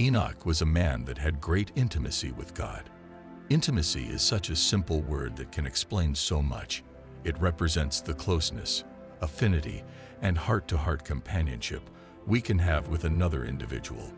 Enoch was a man that had great intimacy with God. Intimacy is such a simple word that can explain so much. It represents the closeness, affinity, and heart-to-heart companionship we can have with another individual.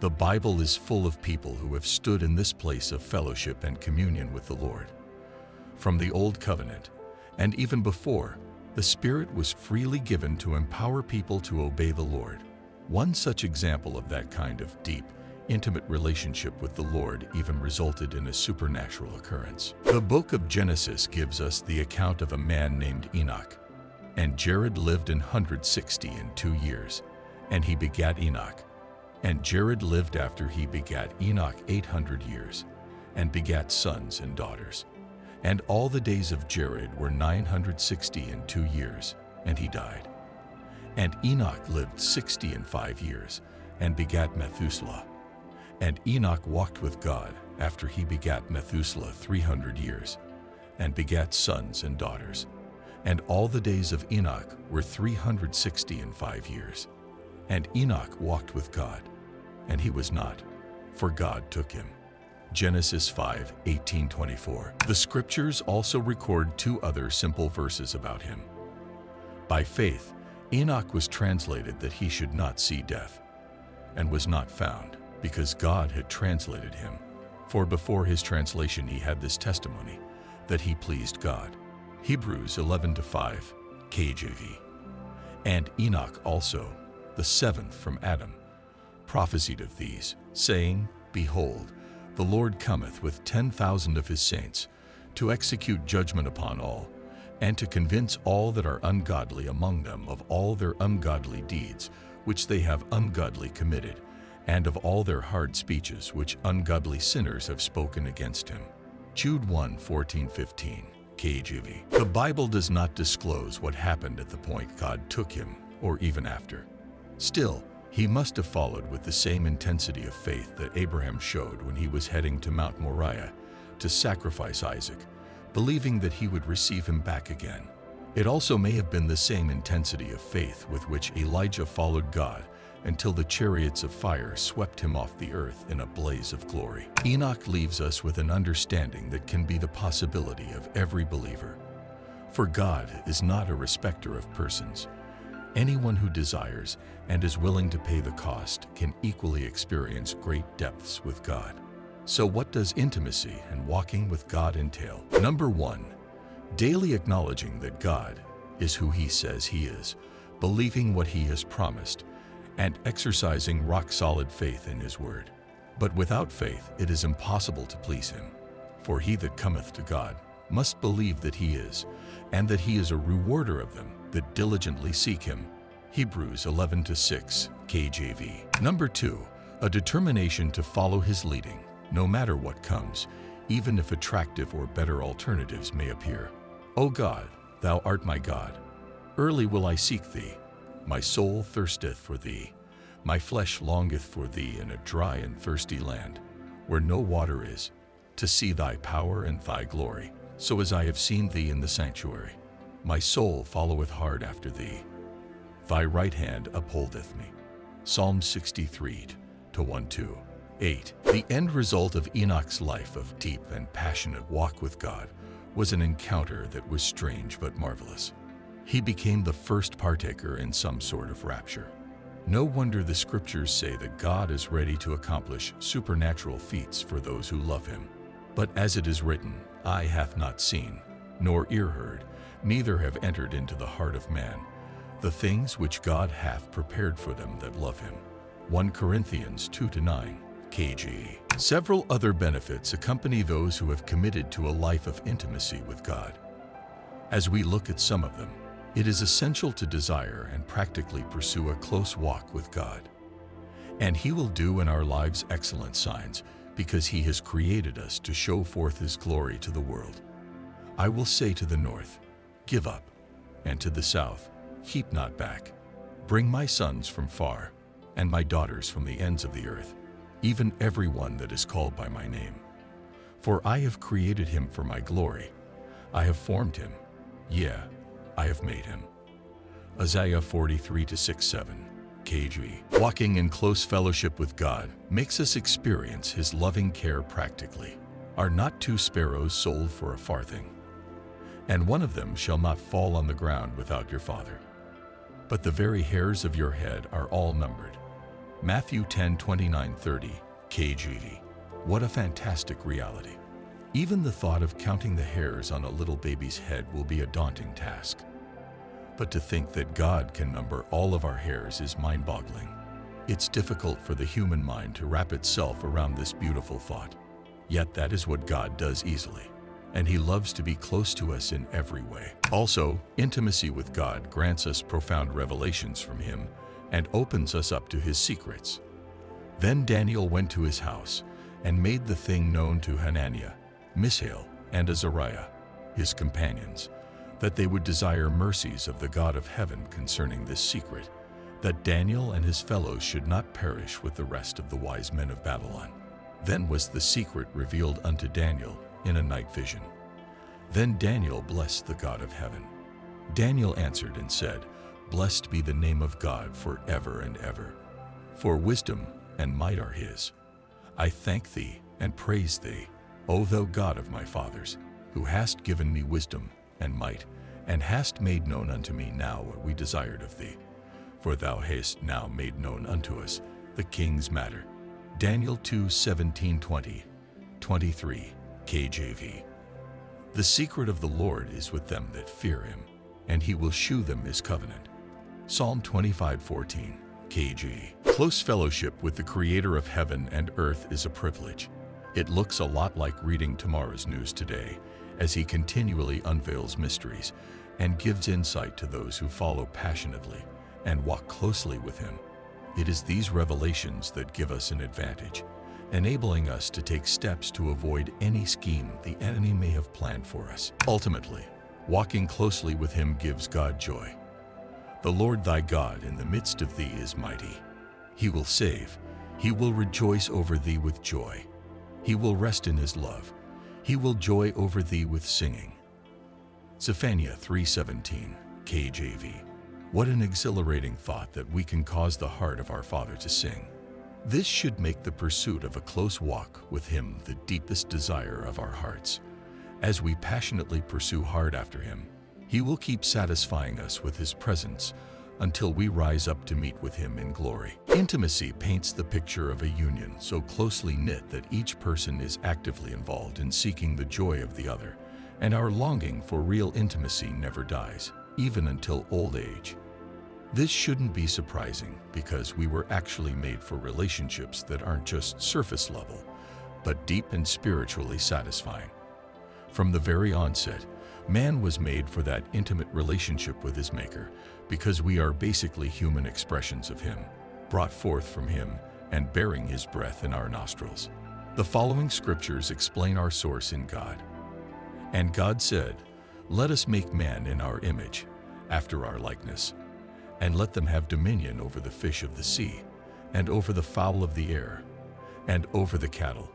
The Bible is full of people who have stood in this place of fellowship and communion with the Lord. From the Old Covenant, and even before, the Spirit was freely given to empower people to obey the Lord. One such example of that kind of deep, intimate relationship with the Lord even resulted in a supernatural occurrence. The book of Genesis gives us the account of a man named Enoch. And Jared lived in 160 and 2 years, and he begat Enoch. And Jared lived after he begat Enoch 800 years, and begat sons and daughters. And all the days of Jared were 960 and 2 years, and he died. And Enoch lived 60 and 5 years, and begat Methuselah. And Enoch walked with God after he begat Methuselah 300 years, and begat sons and daughters. And all the days of Enoch were 360 and 5 years. And Enoch walked with God, and he was not, for God took him. Genesis 5:18-24. The scriptures also record two other simple verses about him. By faith, Enoch was translated that he should not see death, and was not found, because God had translated him. For before his translation he had this testimony, that he pleased God. Hebrews 11:5, KJV. And Enoch also, the seventh from Adam, prophesied of these, saying, Behold, the Lord cometh with 10,000 of his saints, to execute judgment upon all, and to convince all that are ungodly among them of all their ungodly deeds, which they have ungodly committed, and of all their hard speeches which ungodly sinners have spoken against him. Jude 1:14-15, KJV. The Bible does not disclose what happened at the point God took him, or even after. Still, he must have followed with the same intensity of faith that Abraham showed when he was heading to Mount Moriah to sacrifice Isaac, believing that he would receive him back again. It also may have been the same intensity of faith with which Elijah followed God until the chariots of fire swept him off the earth in a blaze of glory. Enoch leaves us with an understanding that can be the possibility of every believer. For God is not a respecter of persons. Anyone who desires and is willing to pay the cost can equally experience great depths with God. So what does intimacy and walking with God entail? Number 1, daily acknowledging that God is who he says he is, believing what he has promised, and exercising rock-solid faith in his word. But without faith it is impossible to please him. For he that cometh to God must believe that he is, and that he is a rewarder of them that diligently seek him. Hebrews 11:6, KJV. Number 2, a determination to follow his leading, no matter what comes, even if attractive or better alternatives may appear. O God, thou art my God. Early will I seek thee. My soul thirsteth for thee. My flesh longeth for thee in a dry and thirsty land, where no water is, to see thy power and thy glory. So as I have seen thee in the sanctuary, my soul followeth hard after thee. Thy right hand upholdeth me. Psalm 63:1-2, 8. The end result of Enoch's life of deep and passionate walk with God was an encounter that was strange but marvelous. He became the first partaker in some sort of rapture. No wonder the scriptures say that God is ready to accomplish supernatural feats for those who love him. But as it is written, eye hath not seen, nor ear heard, neither have entered into the heart of man, the things which God hath prepared for them that love him. 1 Corinthians 2:9, KJV. Several other benefits accompany those who have committed to a life of intimacy with God. As we look at some of them, it is essential to desire and practically pursue a close walk with God. And he will do in our lives excellent signs, because he has created us to show forth his glory to the world. I will say to the north, give up, and to the south, keep not back. Bring my sons from far, and my daughters from the ends of the earth, even everyone that is called by my name. For I have created him for my glory. I have formed him. Yea, I have made him. Isaiah 43:6-7, kg. Walking in close fellowship with God makes us experience His loving care practically. Are not two sparrows sold for a farthing? And one of them shall not fall on the ground without your Father. But the very hairs of your head are all numbered. Matthew 10:29-30 KJV. What a fantastic reality. Even the thought of counting the hairs on a little baby's head will be a daunting task. But to think that God can number all of our hairs is mind-boggling. It's difficult for the human mind to wrap itself around this beautiful thought. Yet that is what God does easily, and He loves to be close to us in every way. Also, intimacy with God grants us profound revelations from Him and opens us up to His secrets. Then Daniel went to his house and made the thing known to Hananiah, Mishael, and Azariah, his companions, that they would desire mercies of the God of heaven concerning this secret, that Daniel and his fellows should not perish with the rest of the wise men of Babylon. Then was the secret revealed unto Daniel in a night vision. Then Daniel blessed the God of heaven. Daniel answered and said, "Blessed be the name of God for ever and ever. For wisdom and might are His. I thank Thee and praise Thee, O Thou God of my fathers, who hast given me wisdom and might, and hast made known unto me now what we desired of Thee. For Thou hast now made known unto us the king's matter." Daniel 2:17-20-23 KJV. The secret of the Lord is with them that fear Him, and He will shew them His covenant. Psalm 25:14 KJV. Close fellowship with the Creator of heaven and earth is a privilege. It looks a lot like reading tomorrow's news today, as He continually unveils mysteries and gives insight to those who follow passionately and walk closely with Him. It is these revelations that give us an advantage, enabling us to take steps to avoid any scheme the enemy may have planned for us. Ultimately, walking closely with Him gives God joy. The Lord thy God in the midst of thee is mighty. He will save. He will rejoice over thee with joy. He will rest in His love. He will joy over thee with singing. Zephaniah 3:17 KJV. What an exhilarating thought that we can cause the heart of our Father to sing. This should make the pursuit of a close walk with Him the deepest desire of our hearts. As we passionately pursue hard after Him, He will keep satisfying us with His presence until we rise up to meet with Him in glory. Intimacy paints the picture of a union so closely knit that each person is actively involved in seeking the joy of the other, and our longing for real intimacy never dies, even until old age. This shouldn't be surprising, because we were actually made for relationships that aren't just surface level, but deep and spiritually satisfying. From the very onset, man was made for that intimate relationship with his Maker, because we are basically human expressions of Him, brought forth from Him and bearing His breath in our nostrils. The following scriptures explain our source in God. And God said, "Let us make man in our image, after our likeness, and let them have dominion over the fish of the sea, and over the fowl of the air, and over the cattle,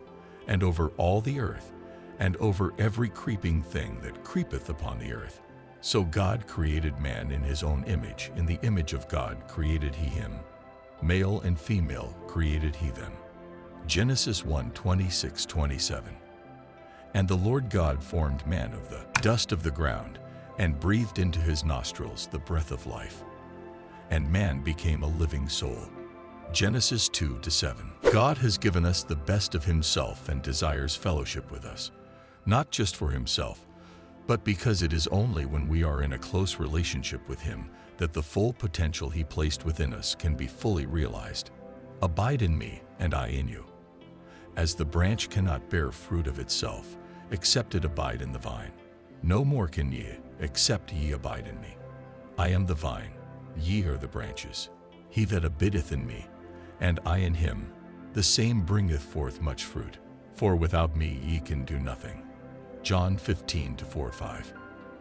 and over all the earth, and over every creeping thing that creepeth upon the earth." So God created man in His own image. In the image of God created He him. Male and female created He them. Genesis 1:26-27. And the Lord God formed man of the dust of the ground, and breathed into his nostrils the breath of life. And man became a living soul. Genesis 2:7. God has given us the best of Himself and desires fellowship with us, not just for Himself, but because it is only when we are in a close relationship with Him that the full potential He placed within us can be fully realized. Abide in me, and I in you. As the branch cannot bear fruit of itself, except it abide in the vine, no more can ye, except ye abide in me. I am the vine, ye are the branches. He that abideth in me, and I in him, the same bringeth forth much fruit, for without me ye can do nothing. John 15:4-5.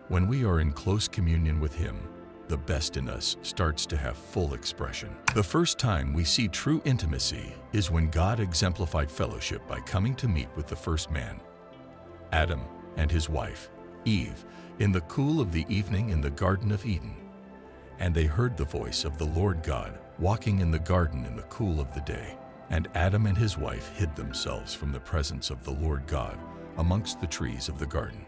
When we are in close communion with Him, the best in us starts to have full expression. The first time we see true intimacy is when God exemplified fellowship by coming to meet with the first man, Adam, and his wife, Eve, in the cool of the evening in the Garden of Eden. And they heard the voice of the Lord God walking in the garden in the cool of the day. And Adam and his wife hid themselves from the presence of the Lord God amongst the trees of the garden.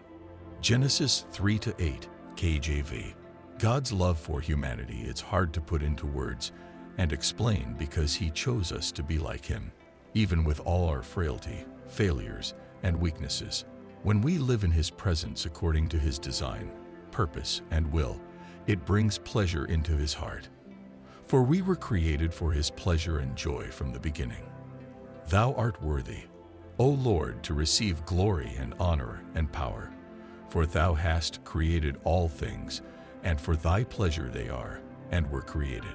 Genesis 3-8, KJV. God's love for humanity is hard to put into words and explain because He chose us to be like Him, even with all our frailty, failures, and weaknesses. When we live in His presence according to His design, purpose, and will, it brings pleasure into His heart. For we were created for His pleasure and joy from the beginning. Thou art worthy, O Lord, to receive glory and honor and power, for Thou hast created all things, and for Thy pleasure they are, and were created.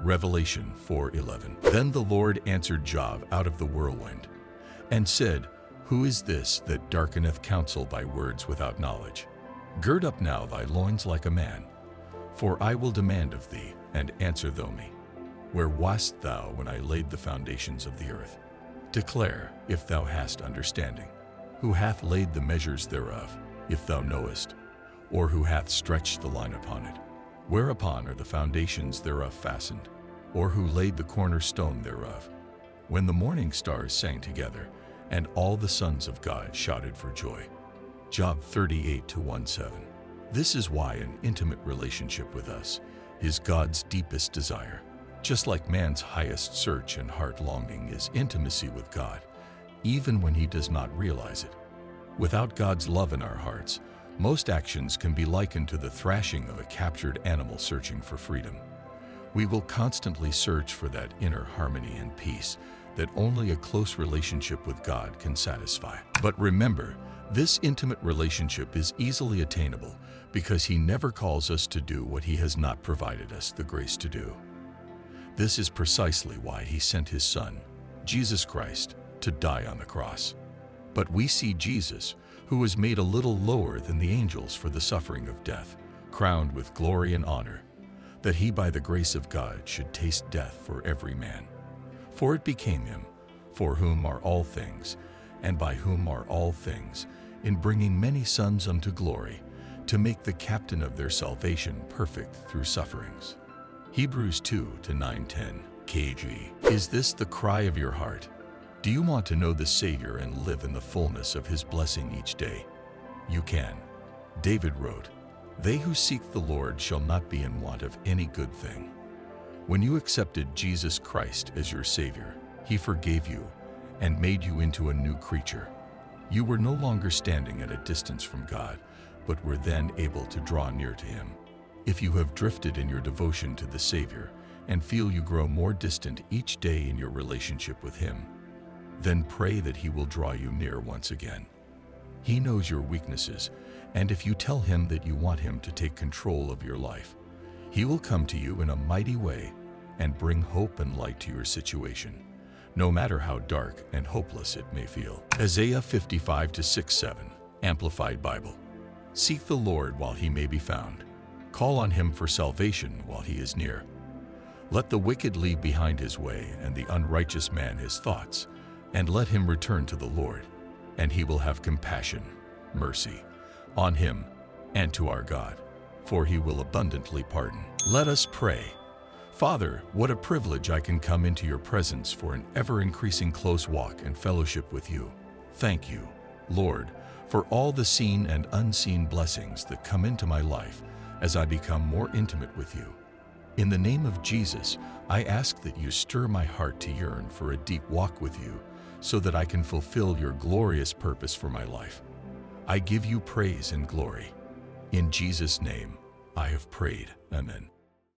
Revelation 4:11. Then the Lord answered Job out of the whirlwind, and said, Who is this that darkeneth counsel by words without knowledge? Gird up now thy loins like a man, for I will demand of thee, and answer thou me. Where wast thou when I laid the foundations of the earth? Declare, if thou hast understanding. Who hath laid the measures thereof, if thou knowest? Or who hath stretched the line upon it? Whereupon are the foundations thereof fastened? Or who laid the cornerstone thereof? When the morning stars sang together, and all the sons of God shouted for joy. Job 38:1-7. This is why an intimate relationship with us is God's deepest desire. Just like man's highest search and heart longing is intimacy with God, even when he does not realize it. Without God's love in our hearts, most actions can be likened to the thrashing of a captured animal searching for freedom. We will constantly search for that inner harmony and peace that only a close relationship with God can satisfy. But remember, this intimate relationship is easily attainable because He never calls us to do what He has not provided us the grace to do. This is precisely why He sent His Son, Jesus Christ, to die on the cross. But we see Jesus, who was made a little lower than the angels for the suffering of death, crowned with glory and honor, that He by the grace of God should taste death for every man. For it became Him, for whom are all things, and by whom are all things, in bringing many sons unto glory, to make the captain of their salvation perfect through sufferings. Hebrews 2:9-10, KJV. Is this the cry of your heart? Do you want to know the Savior and live in the fullness of His blessing each day? You can. David wrote, They who seek the Lord shall not be in want of any good thing. When you accepted Jesus Christ as your Savior, He forgave you and made you into a new creature. You were no longer standing at a distance from God, but were then able to draw near to Him. If you have drifted in your devotion to the Savior and feel you grow more distant each day in your relationship with Him, then pray that He will draw you near once again. He knows your weaknesses, and if you tell Him that you want Him to take control of your life, He will come to you in a mighty way and bring hope and light to your situation, no matter how dark and hopeless it may feel. Isaiah 55:6-7, Amplified Bible. Seek the Lord while He may be found. Call on Him for salvation while He is near. Let the wicked leave behind his way and the unrighteous man his thoughts, and let him return to the Lord, and He will have compassion, mercy, on him and to our God, for He will abundantly pardon. Let us pray. Father, what a privilege I can come into Your presence for an ever-increasing close walk and fellowship with You. Thank You, Lord, for all the seen and unseen blessings that come into my life as I become more intimate with You. In the name of Jesus, I ask that You stir my heart to yearn for a deep walk with You so that I can fulfill Your glorious purpose for my life. I give You praise and glory. In Jesus' name, I have prayed. Amen.